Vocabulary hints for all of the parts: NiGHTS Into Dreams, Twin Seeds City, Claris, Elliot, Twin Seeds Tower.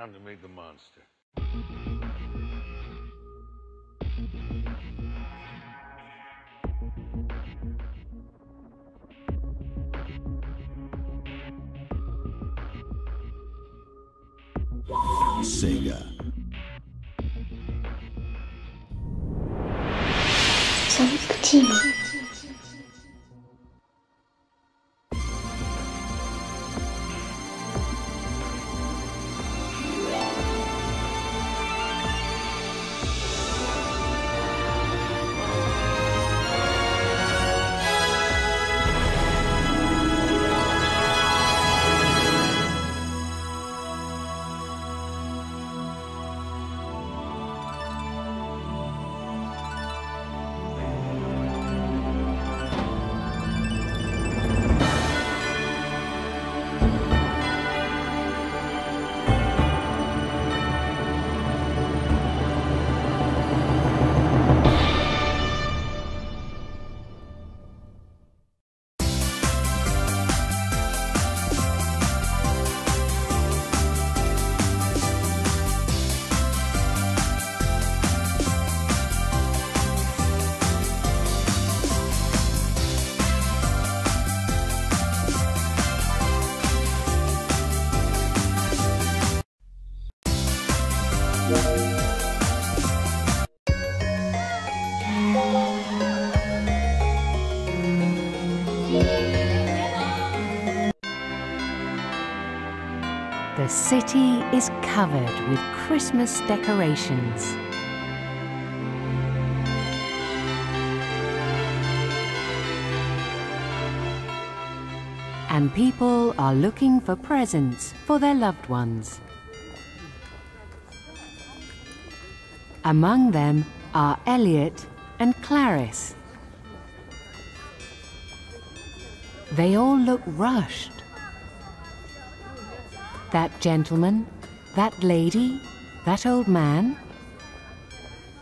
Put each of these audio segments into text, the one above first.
Time to meet the monster. Sega. The city is covered with Christmas decorations. And people are looking for presents for their loved ones. Among them are Elliot and Claris. They all look rushed. That gentleman, that lady, that old man.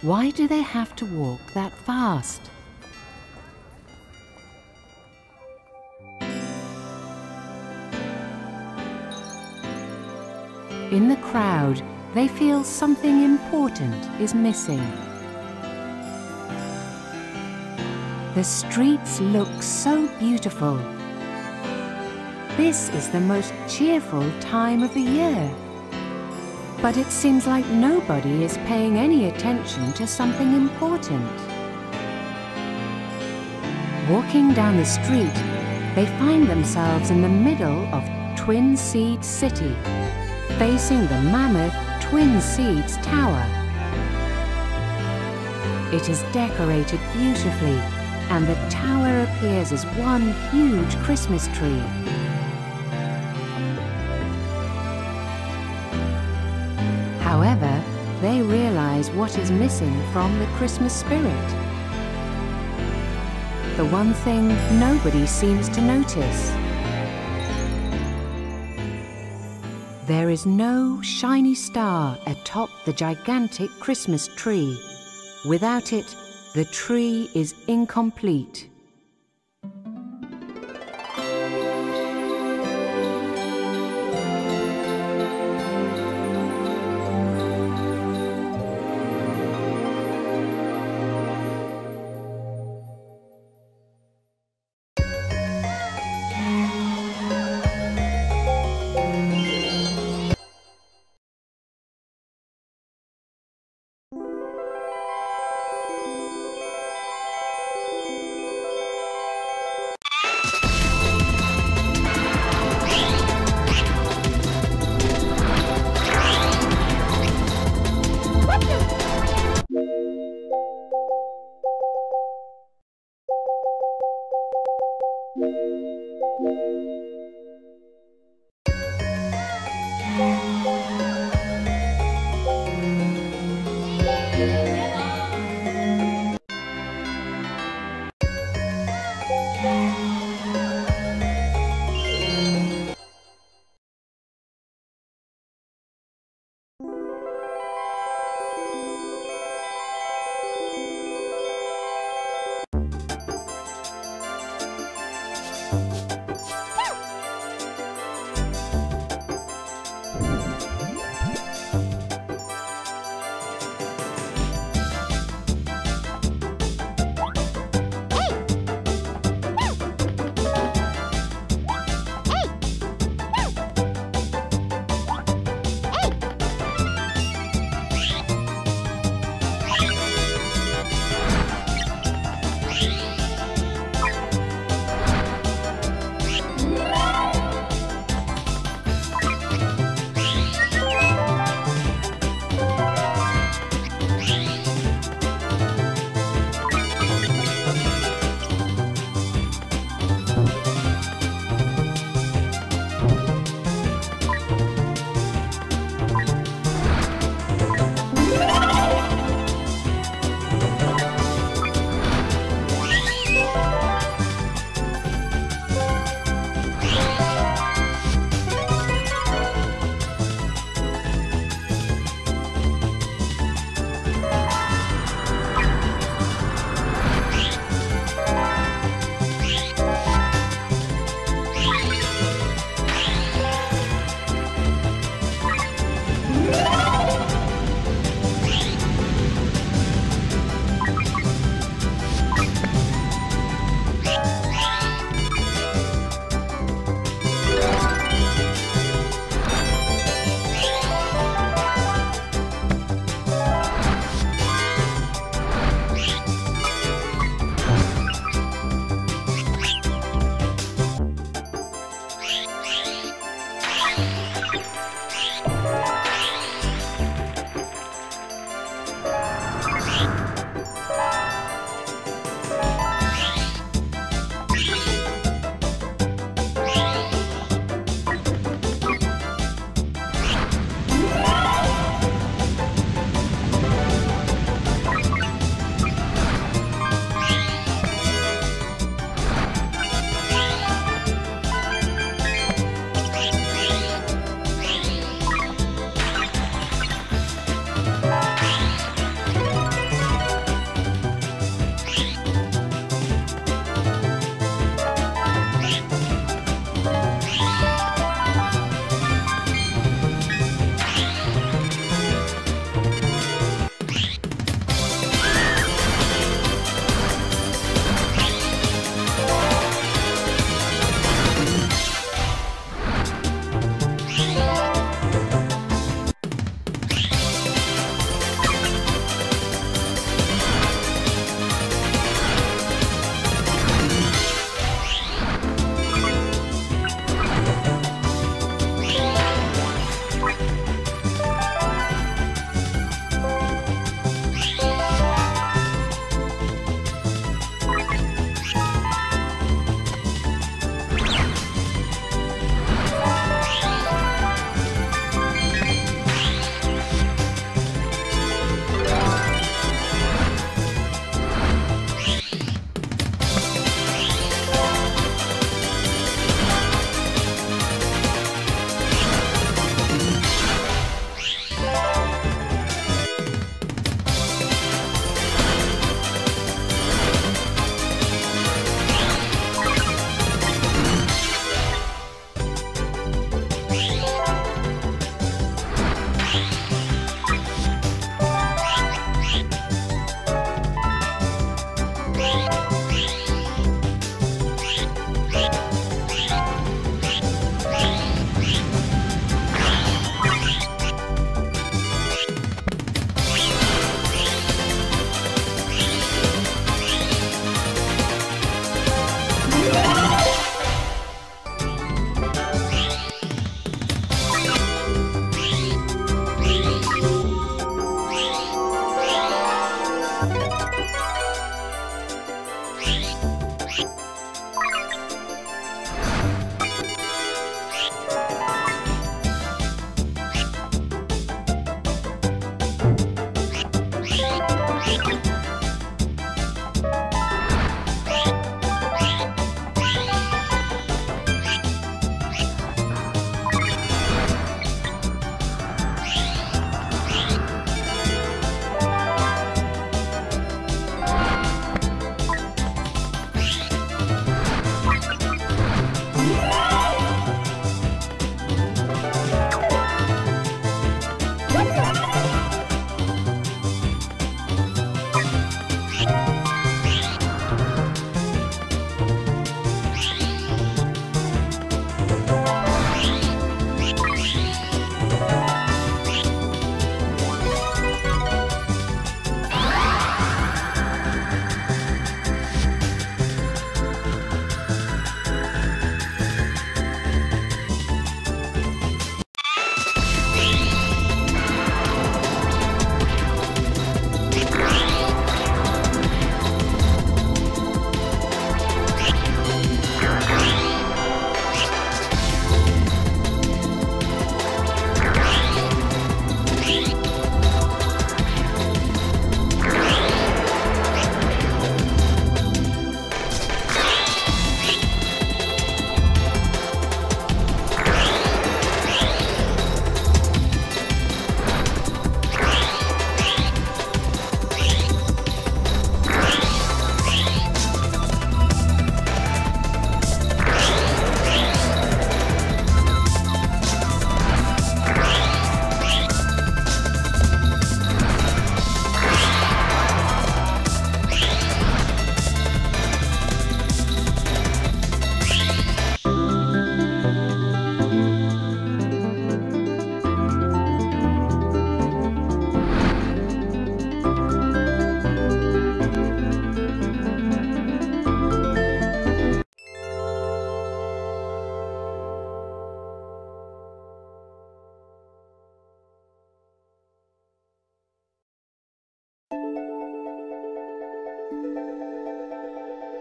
Why do they have to walk that fast? In the crowd, they feel something important is missing. The streets look so beautiful. This is the most cheerful time of the year. But it seems like nobody is paying any attention to something important. Walking down the street, they find themselves in the middle of Twin Seeds City, facing the mammoth Twin Seeds Tower. It is decorated beautifully, and the tower appears as one huge Christmas tree. However, they realize what is missing from the Christmas spirit. The one thing nobody seems to notice. There is no shiny star atop the gigantic Christmas tree. Without it, the tree is incomplete.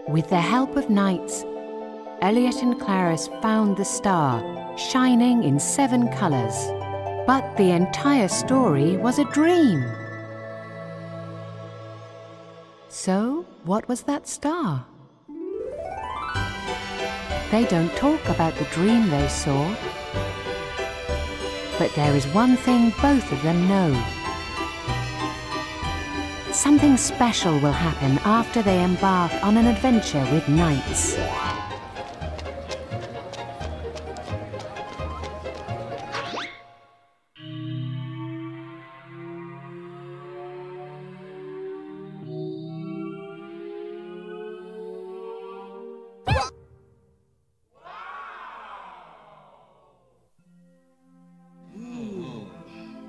With the help of NiGHTS, Elliot and Claris found the star, shining in 7 colours. But the entire story was a dream. So, what was that star? They don't talk about the dream they saw. But there is one thing both of them know. Something special will happen after they embark on an adventure with NiGHTS.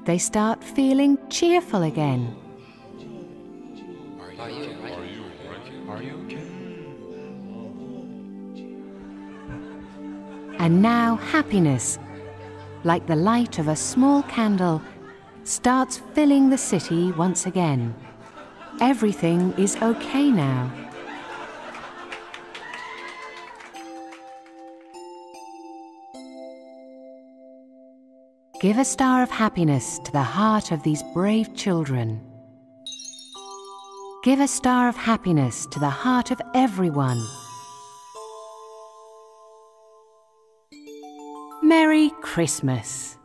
They start feeling cheerful again. And now happiness, like the light of a small candle, starts filling the city once again. Everything is okay now. Give a star of happiness to the heart of these brave children. Give a star of happiness to the heart of everyone. Merry Christmas.